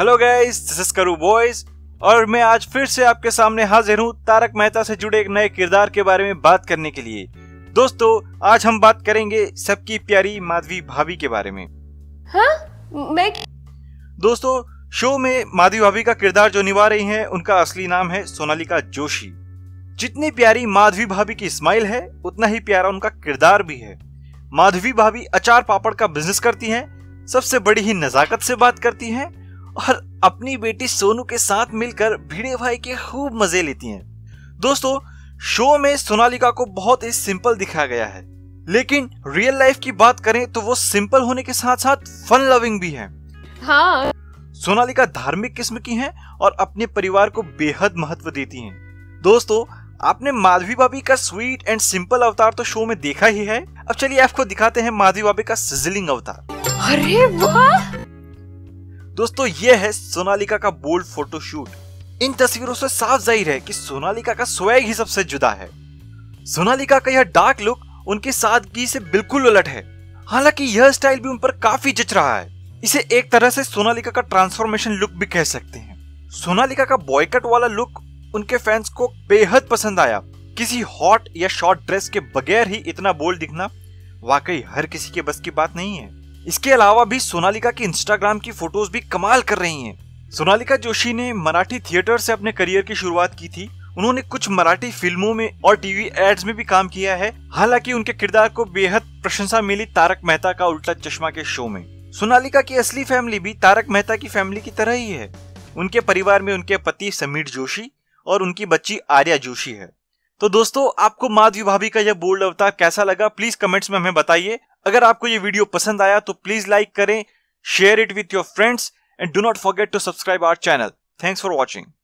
Hello guys, this is करू boys और मैं आज फिर से आपके सामने हाजिर हूँ तारक मेहता से जुड़े एक नए किरदार के बारे में बात करने के लिए। दोस्तों, आज हम बात करेंगे सबकी प्यारी माधवी भाभी के बारे में। हाँ? मैं दोस्तों, शो में माधवी भाभी का किरदार जो निभा रही हैं, उनका असली नाम है सोनालिका जोशी। जितनी प्यारी माधवी भाभी की स्माइल है, उतना ही प्यारा उनका किरदार भी है। माधवी भाभी अचार पापड़ का बिजनेस करती हैं, सबसे बड़ी ही नजाकत से बात करती हैं और अपनी बेटी सोनू के साथ मिलकर भिड़े भाई के खूब मजे लेती हैं। दोस्तों, शो में सोनालिका को बहुत ही सिंपल दिखाया गया है, लेकिन रियल लाइफ की बात करें तो वो सिंपल होने के साथ साथ फन लविंग भी है। हाँ। सोनालिका धार्मिक किस्म की हैं और अपने परिवार को बेहद महत्व देती हैं। दोस्तों, आपने माधवी भाभी का स्वीट एंड सिंपल अवतार तो शो में देखा ही है, अब चलिए आपको दिखाते हैं माधवी भाभी का सिजलिंग अवतार। अरे वाह! दोस्तों, ये है सोनालिका का बोल्ड फोटोशूट। इन तस्वीरों से साफ जाहिर है कि सोनालिका का स्वैग ही सबसे जुदा है। सोनालिका का यह डार्क लुक उनकी सादगी से बिल्कुल उलट है। हालांकि यह स्टाइल भी उन पर काफी जच रहा है। इसे एक तरह से सोनालिका का ट्रांसफॉर्मेशन लुक भी कह सकते हैं। सोनालिका का बॉयकट वाला लुक उनके फैंस को बेहद पसंद आया। किसी हॉट या शॉर्ट ड्रेस के बगैर ही इतना बोल्ड दिखना वाकई हर किसी के बस की बात नहीं है। इसके अलावा भी सोनालिका की इंस्टाग्राम की फोटोज भी कमाल कर रही हैं। सोनालिका जोशी ने मराठी थिएटर से अपने करियर की शुरुआत की थी। उन्होंने कुछ मराठी फिल्मों में और टीवी एड्स में भी काम किया है। हालांकि उनके किरदार को बेहद प्रशंसा मिली तारक मेहता का उल्टा चश्मा के शो में। सोनालिका की असली फैमिली भी तारक मेहता की फैमिली की तरह ही है। उनके परिवार में उनके पति समीर जोशी और उनकी बच्ची आर्या जोशी है। तो दोस्तों, आपको माधवी भाभी का यह बोल्ड अवतार कैसा लगा, प्लीज कमेंट्स में हमें बताइए। अगर आपको ये वीडियो पसंद आया तो प्लीज लाइक करें, share it with your friends and do not forget to subscribe our channel. Thanks for watching.